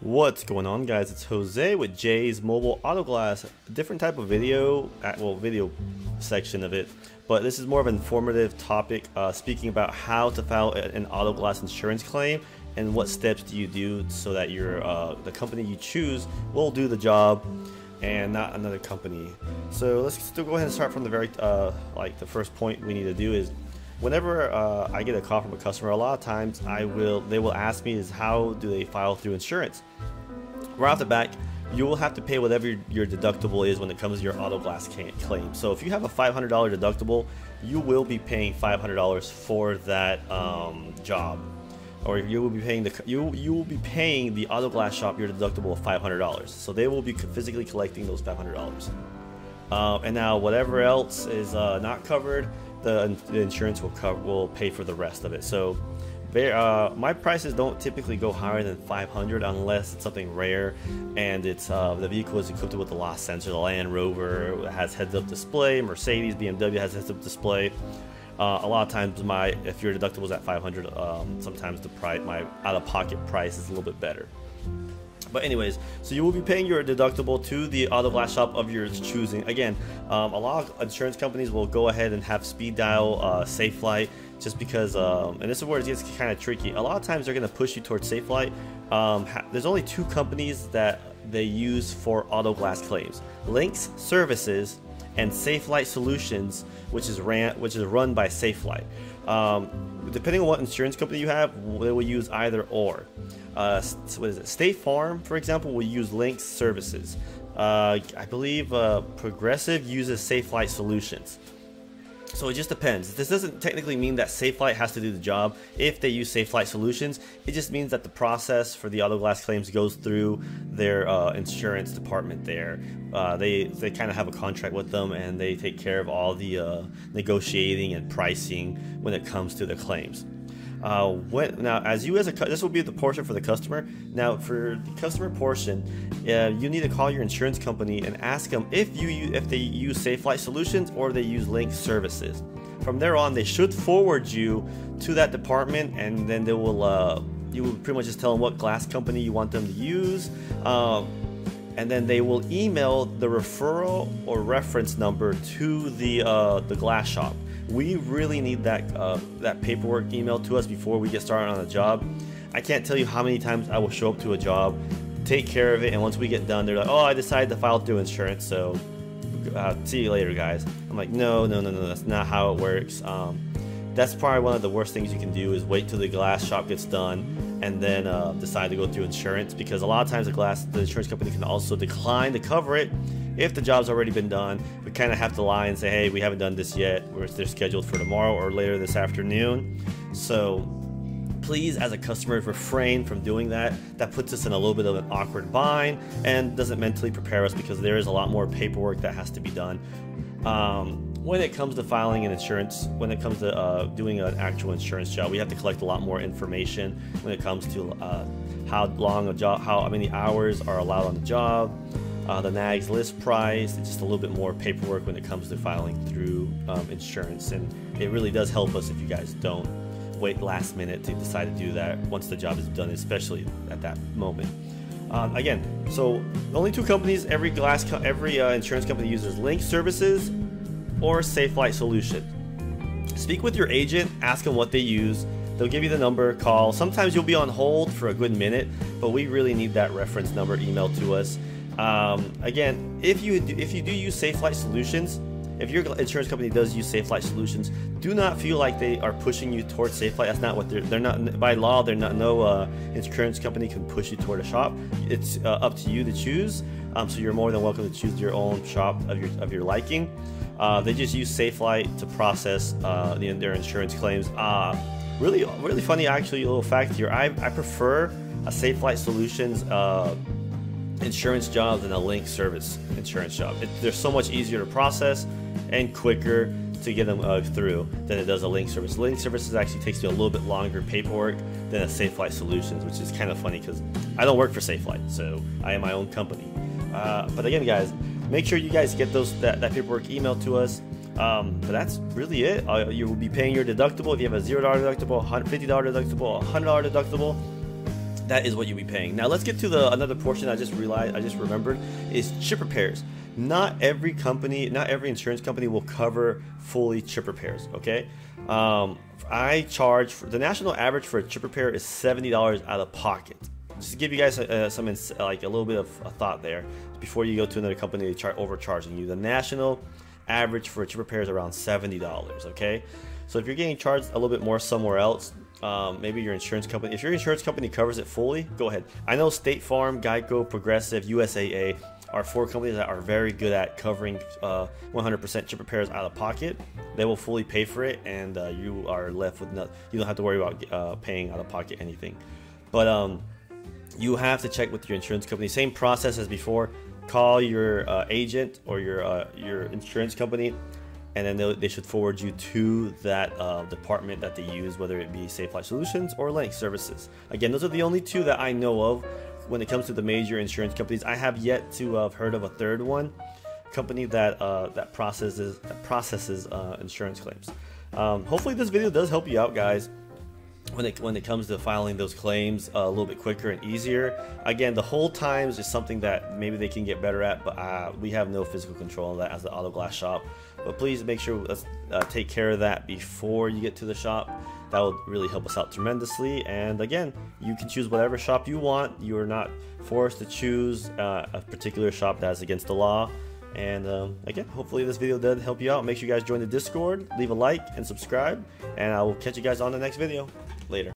What's going on, guys? It's Jose with Jay's Mobile Auto Glass. A different type of video, well, video section of it, but this is more of an informative topic, speaking about how to file an auto glass insurance claim and what steps do you do so that your the company you choose will do the job and not another company. So let's still go ahead and start from the very the first point we need to do is, whenever I get a call from a customer, a lot of times they will ask me is how do they file through insurance. Right off the bat, you will have to pay whatever your deductible is when it comes to your auto glass claim. So if you have a $500 deductible, you will be paying $500 for that job, or you will be paying the auto glass shop your deductible of $500. So they will be physically collecting those $500. And now whatever else is not covered, the insurance will pay for the rest of it. So my prices don't typically go higher than $500 unless it's something rare and it's the vehicle is equipped with a loss sensor. The Land Rover has heads-up display, Mercedes, BMW has heads-up display. A lot of times, if your deductible is at $500, sometimes my out-of-pocket price is a little bit better. But anyways, so you will be paying your deductible to the auto glass shop of your choosing. Again, a lot of insurance companies will go ahead and have speed dial, Safelite, just because, and this is where it gets kind of tricky. A lot of times they're going to push you towards Safelite. There's only two companies that they use for auto glass claims: Lynx Services and Safelite Solutions, which is run by Safelite. Depending on what insurance company you have, they will use either or. State Farm, for example, will use Lynx Services. I believe Progressive uses Safelite Solutions. So it just depends. This doesn't technically mean that Safelite has to do the job if they use Safelite Solutions. It just means that the process for the auto glass claims goes through their insurance department there. They kind of have a contract with them, and they take care of all the negotiating and pricing when it comes to the claims. This will be the portion for the customer. Now, for the customer portion, you need to call your insurance company and ask them if they use Safelite Solutions or they use Lynx Services. From there on, they should forward you to that department, and then they will. You will pretty much just tell them what glass company you want them to use, and then they will email the referral or reference number to the glass shop. We really need that paperwork emailed to us before we get started on a job. I can't tell you how many times I will show up to a job, take care of it, and once we get done, they're like, "Oh, I decided to file through insurance, so see you later, guys." I'm like, no, that's not how it works. That's probably one of the worst things you can do is wait till the glass shop gets done and then decide to go through insurance, because a lot of times the insurance company can also decline to cover it. If the job's already been done, we kind of have to lie and say, "Hey, we haven't done this yet. They're scheduled for tomorrow or later this afternoon." So please, as a customer, refrain from doing that. That puts us in a little bit of an awkward bind and doesn't mentally prepare us, because there is a lot more paperwork that has to be done. When it comes to filing an insurance, when it comes to doing an actual insurance job, we have to collect a lot more information when it comes to how long a job, how many hours are allowed on the job, the NAGS list price. It's just a little bit more paperwork when it comes to filing through insurance, and it really does help us if you guys don't wait last minute to decide to do that once the job is done, especially at that moment. Again, so only two companies every insurance company uses: Lynx Services or Safelite Solution. Speak with your agent, ask them what they use. They'll give you the number, call. Sometimes you'll be on hold for a good minute, but we really need that reference number emailed to us. Again, if you do use Safelite Solutions, if your insurance company does use Safelite Solutions, do not feel like they are pushing you towards Safelite. That's not what they're not by law. They're not. No insurance company can push you toward a shop. It's up to you to choose. So you're more than welcome to choose your own shop of your liking. They just use Safelite to process their insurance claims. Really, really funny actually. A little fact here: I prefer a Safelite Solutions insurance job than a Lynx Service insurance job. They're so much easier to process and quicker to get them through than it does a Lynx Service. Lynx Services actually takes you a little bit longer paperwork than a Safelite Solutions, which is kind of funny because I don't work for Safelite, so I am my own company. But again, guys, make sure you guys get that paperwork emailed to us. But that's really it. You will be paying your deductible. If you have a $0 deductible, $50 deductible, $100 deductible, that is what you'll be paying. Now let's get to the another portion I just remembered is chip repairs. Not every insurance company will cover fully chip repairs, okay? I charge, the national average for a chip repair is $70 out of pocket. Just to give you guys a little bit of thought there, before you go to another company to overcharging you, the national average for a chip repair is around $70, okay? So if you're getting charged a little bit more somewhere else, maybe your insurance company, if your insurance company covers it fully, go ahead. I know State Farm, GEICO, Progressive, USAA are four companies that are very good at covering 100% chip repairs out of pocket. They will fully pay for it, and you are left with nothing. You don't have to worry about paying out of pocket anything. But you have to check with your insurance company. Same process as before. Call your agent or your insurance company, and then they should forward you to that department that they use, whether it be Safelite Solutions or Lynx Services. Again, those are the only two that I know of when it comes to the major insurance companies. I have yet to have heard of a third one company that processes insurance claims. Hopefully, this video does help you out, guys, when it comes to filing those claims a little bit quicker and easier. Again, the hold times is something that maybe they can get better at, but we have no physical control of that as the auto glass shop. But please make sure let's take care of that before you get to the shop. That will really help us out tremendously. And again, you can choose whatever shop you want. You are not forced to choose a particular shop that's against the law. And again, hopefully this video did help you out. Make sure you guys join the Discord, leave a like and subscribe, and I will catch you guys on the next video. Later.